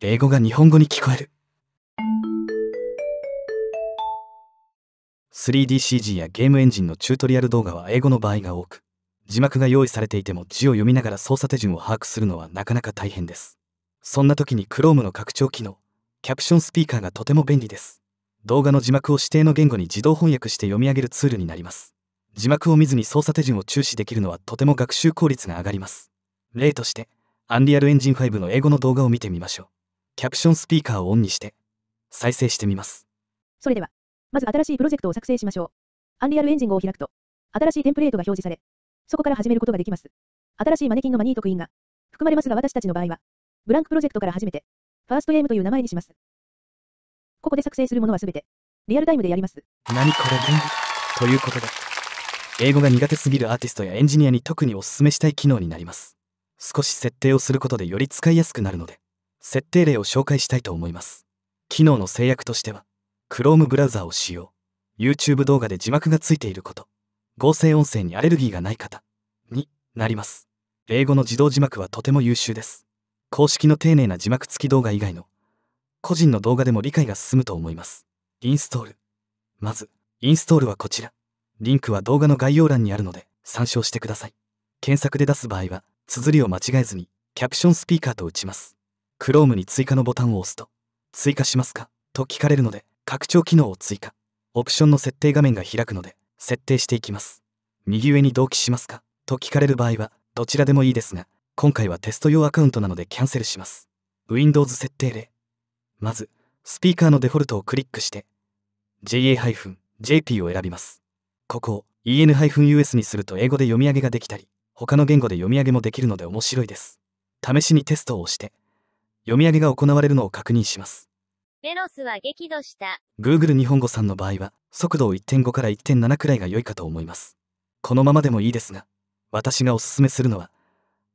英語が日本語に聞こえる。 3DCG やゲームエンジンのチュートリアル動画は英語の場合が多く、字幕が用意されていても字を読みながら操作手順を把握するのはなかなか大変です。そんな時に Chrome の拡張機能キャプションスピーカーがとても便利です。動画の字幕を指定の言語に自動翻訳して読み上げるツールになります。字幕を見ずに操作手順を注視できるのはとても学習効率が上がります。例として Unreal Engine 5の英語の動画を見てみましょう。キャプションスピーカーをオンにして再生してみます。それではまず新しいプロジェクトを作成しましょう。 Unreal Engine 5を開くと新しいテンプレートが表示され、そこから始めることができます。新しいマネキンのマニーとクイーンが含まれますが、私たちの場合はブランクプロジェクトから始めてファーストエイムという名前にします。ここで作成するものはすべてリアルタイムでやります。何これ便利。ということで英語が苦手すぎるアーティストやエンジニアに特にお勧めしたい機能になります。少し設定をすることでより使いやすくなるので、設定例を紹介したいと思います。機能の制約としては Chrome ブラウザーを使用、 YouTube 動画で字幕がついていること、合成音声にアレルギーがない方になります。英語の自動字幕はとても優秀です。公式の丁寧な字幕付き動画以外の個人の動画でも理解が進むと思います。インストール、まずインストールはこちら、リンクは動画の概要欄にあるので参照してください。検索で出す場合は綴りを間違えずにキャプションスピーカーと打ちます。 Chrome に追加のボタンを押すと追加しますかと聞かれるので拡張機能を追加、オプションの設定画面が開くので設定していきます。右上に同期しますかと聞かれる場合はどちらでもいいですが、今回はテスト用アカウントなのでキャンセルします。 Windows 設定例、まずスピーカーのデフォルトをクリックして JA-JP を選びます。ここを EN-US にすると英語で読み上げができたり、他の言語で読み上げもできるので面白いです。試しにテストを押して読み上げが行われるのを確認します。ベロスは激怒した。 Google 日本語さんの場合は速度を 1.5 から 1.7 くらいが良いかと思います。このままでもいいですが、私がおすすめするのは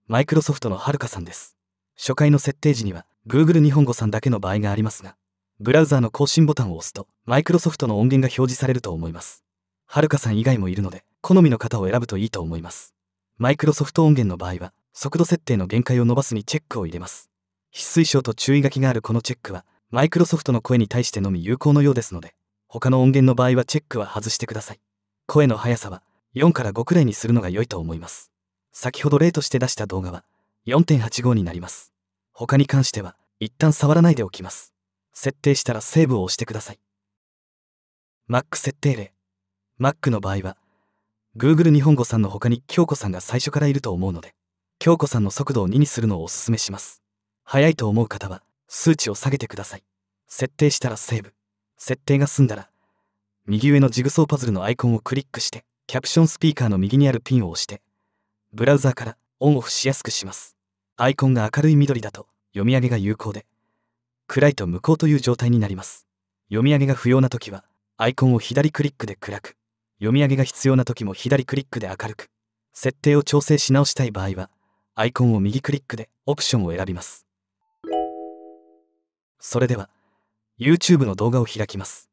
マイクロソフトのはるかさんです。初回の設定時には Google 日本語さんだけの場合がありますが、ブラウザーの更新ボタンを押すとマイクロソフトの音源が表示されると思います。はるかさん以外もいるので好みの方を選ぶといいと思います。マイクロソフト音源の場合は速度設定の限界を伸ばすにチェックを入れます。必須事項と注意書きがあるこのチェックはマイクロソフトの声に対してのみ有効のようですので、他の音源の場合はチェックは外してください。声の速さは4から5くらいにするのが良いと思います。先ほど例として出した動画は 4.85 になります。他に関しては一旦触らないでおきます。設定したらセーブを押してください。 Mac 設定例、 Mac の場合は Google 日本語さんの他に京子さんが最初からいると思うので、京子さんの速度を2にするのをおすすめします。早いと思う方は数値を下げてください。設定したらセーブ。設定が済んだら右上のジグソーパズルのアイコンをクリックして、キャプションスピーカーの右にあるピンを押してブラウザーからオンオフしやすくします。アイコンが明るい緑だと読み上げが有効で、暗いと無効という状態になります。読み上げが不要な時はアイコンを左クリックで暗く、読み上げが必要な時も左クリックで明るく。設定を調整し直したい場合はアイコンを右クリックでオプションを選びます。それでは YouTube の動画を開きます。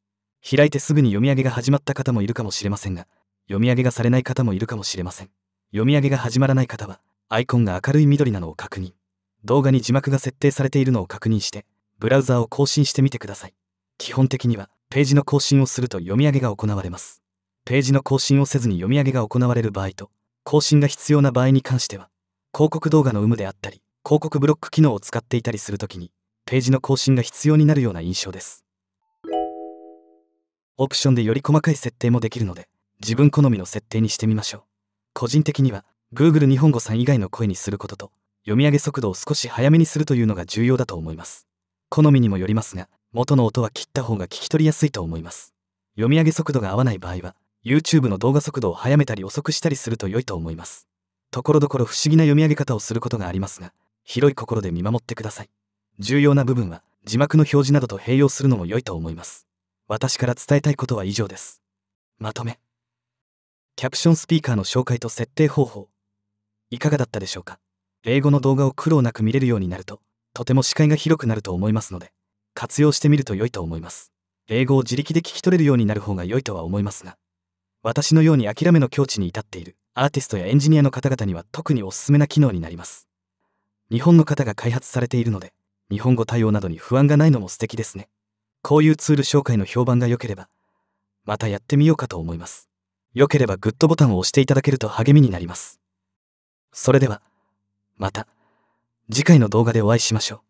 開いてすぐに読み上げが始まった方もいるかもしれませんが、読み上げがされない方もいるかもしれません。読み上げが始まらない方はアイコンが明るい緑なのを確認、動画に字幕が設定されているのを確認してブラウザーを更新してみてください。基本的にはページの更新をすると読み上げが行われます。ページの更新をせずに読み上げが行われる場合と、更新が必要な場合に関しては広告動画の有無であったり広告ブロック機能を使っていたりするときにページの更新が必要になるような印象です。オプションでより細かい設定もできるので自分好みの設定にしてみましょう。個人的には Google 日本語さん以外の声にすることと読み上げ速度を少し早めにするというのが重要だと思います。好みにもよりますが元の音は切った方が聞き取りやすいと思います。読み上げ速度が合わない場合は YouTube の動画速度を早めたり遅くしたりすると良いと思います。ところどころ不思議な読み上げ方をすることがありますが、広い心で見守ってください。重要な部分は字幕の表示などと併用するのも良いと思います。私から伝えたいことは以上です。まとめ、キャプションスピーカーの紹介と設定方法いかがだったでしょうか。英語の動画を苦労なく見れるようになるととても視界が広くなると思いますので、活用してみると良いと思います。英語を自力で聞き取れるようになる方が良いとは思いますが、私のように諦めの境地に至っているアーティストやエンジニアの方々には特におすすめな機能になります。日本の方が開発されているので日本語対応などに不安がないのも素敵ですね。こういうツール紹介の評判が良ければ、またやってみようかと思います。良ければグッドボタンを押していただけると励みになります。それでは、また次回の動画でお会いしましょう。